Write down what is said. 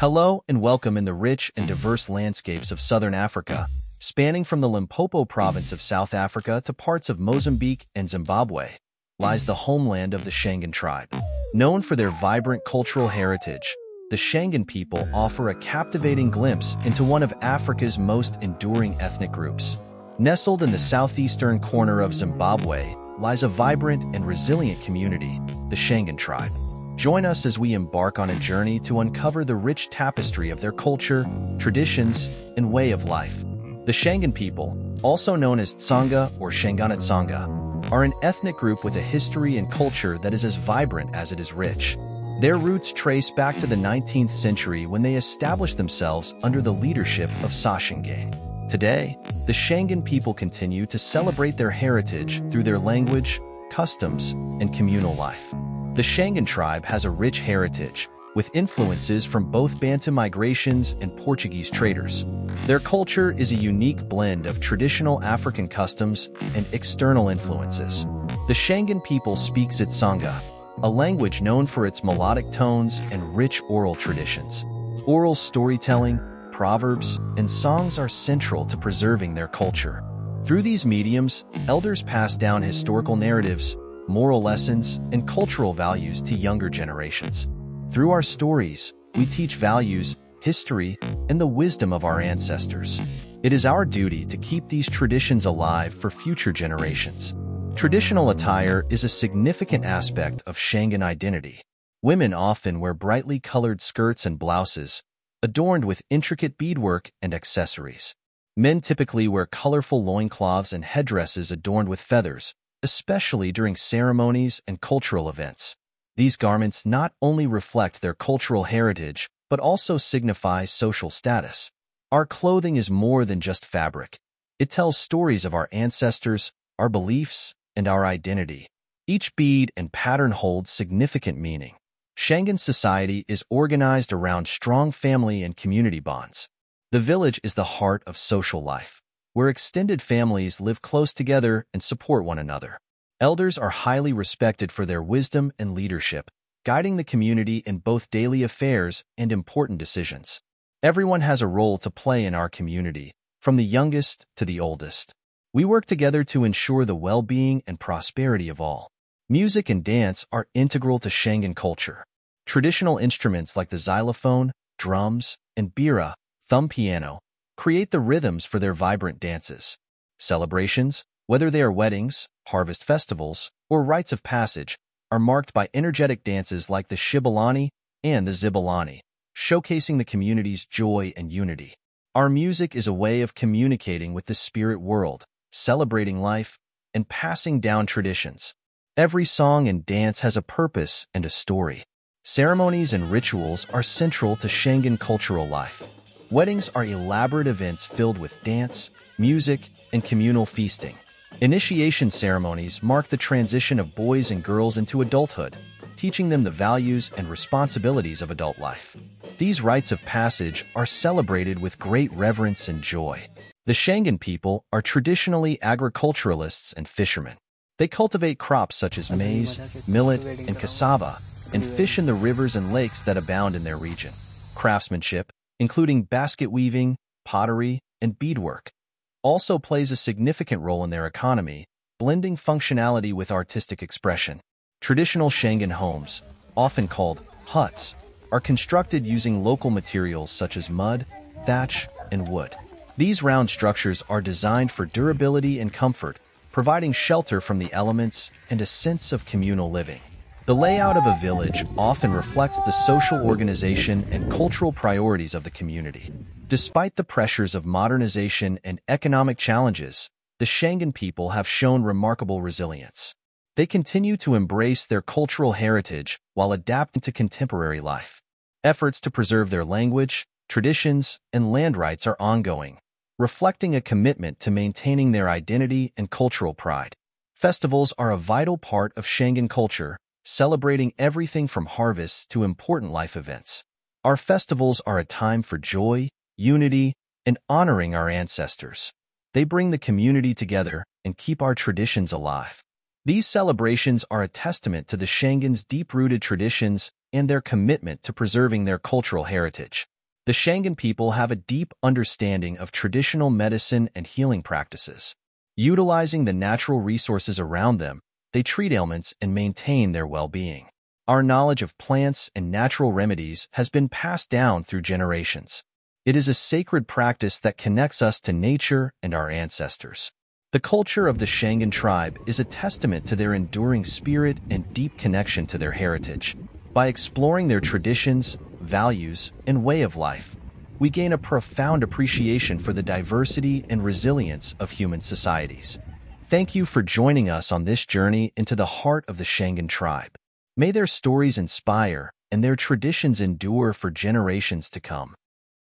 Hello and welcome in the rich and diverse landscapes of southern Africa, spanning from the Limpopo province of South Africa to parts of Mozambique and Zimbabwe, lies the homeland of the Shangaan tribe. Known for their vibrant cultural heritage, the Shangaan people offer a captivating glimpse into one of Africa's most enduring ethnic groups. Nestled in the southeastern corner of Zimbabwe lies a vibrant and resilient community, the Shangaan tribe. Join us as we embark on a journey to uncover the rich tapestry of their culture, traditions, and way of life. The Shangaan people, also known as Xitsonga or Xitsonga, are an ethnic group with a history and culture that is as vibrant as it is rich. Their roots trace back to the 19th century when they established themselves under the leadership of Sashenge. Today, the Shangaan people continue to celebrate their heritage through their language, customs, and communal life. The Shangaan tribe has a rich heritage, with influences from both Bantu migrations and Portuguese traders. Their culture is a unique blend of traditional African customs and external influences. The Shangaan people speak Xitsonga, a language known for its melodic tones and rich oral traditions. Oral storytelling, proverbs, and songs are central to preserving their culture. Through these mediums, elders pass down historical narratives, moral lessons, and cultural values to younger generations. Through our stories, we teach values, history, and the wisdom of our ancestors. It is our duty to keep these traditions alive for future generations. Traditional attire is a significant aspect of Shangaan identity. Women often wear brightly colored skirts and blouses, adorned with intricate beadwork and accessories. Men typically wear colorful loincloths and headdresses adorned with feathers, especially during ceremonies and cultural events. These garments not only reflect their cultural heritage, but also signify social status. Our clothing is more than just fabric. It tells stories of our ancestors, our beliefs, and our identity. Each bead and pattern holds significant meaning. Shangaan society is organized around strong family and community bonds. The village is the heart of social life, where extended families live close together and support one another. Elders are highly respected for their wisdom and leadership, guiding the community in both daily affairs and important decisions. Everyone has a role to play in our community, from the youngest to the oldest. We work together to ensure the well-being and prosperity of all. Music and dance are integral to Shangaan culture. Traditional instruments like the xylophone, drums, and bira, thumb piano, create the rhythms for their vibrant dances. Celebrations, whether they are weddings, harvest festivals, or rites of passage, are marked by energetic dances like the Xibelani and the Xibelani, showcasing the community's joy and unity. Our music is a way of communicating with the spirit world, celebrating life, and passing down traditions. Every song and dance has a purpose and a story. Ceremonies and rituals are central to Shangaan cultural life. Weddings are elaborate events filled with dance, music, and communal feasting. Initiation ceremonies mark the transition of boys and girls into adulthood, teaching them the values and responsibilities of adult life. These rites of passage are celebrated with great reverence and joy. The Shangaan people are traditionally agriculturalists and fishermen. They cultivate crops such as maize, millet, and cassava, and fish in the rivers and lakes that abound in their region. Craftsmanship, including basket weaving, pottery, and beadwork, also plays a significant role in their economy, blending functionality with artistic expression. Traditional Shangaan homes, often called huts, are constructed using local materials such as mud, thatch, and wood. These round structures are designed for durability and comfort, providing shelter from the elements and a sense of communal living. The layout of a village often reflects the social organization and cultural priorities of the community. Despite the pressures of modernization and economic challenges, the Shangaan people have shown remarkable resilience. They continue to embrace their cultural heritage while adapting to contemporary life. Efforts to preserve their language, traditions, and land rights are ongoing, reflecting a commitment to maintaining their identity and cultural pride. Festivals are a vital part of Shangaan culture, celebrating everything from harvests to important life events. Our festivals are a time for joy, unity, and honoring our ancestors. They bring the community together and keep our traditions alive. These celebrations are a testament to the Shangaan's deep-rooted traditions and their commitment to preserving their cultural heritage. The Shangaan people have a deep understanding of traditional medicine and healing practices. Utilizing the natural resources around them, they treat ailments and maintain their well-being. Our knowledge of plants and natural remedies has been passed down through generations. It is a sacred practice that connects us to nature and our ancestors. The culture of the Shangaan tribe is a testament to their enduring spirit and deep connection to their heritage. By exploring their traditions, values, and way of life, we gain a profound appreciation for the diversity and resilience of human societies. Thank you for joining us on this journey into the heart of the Shangaan tribe. May their stories inspire and their traditions endure for generations to come.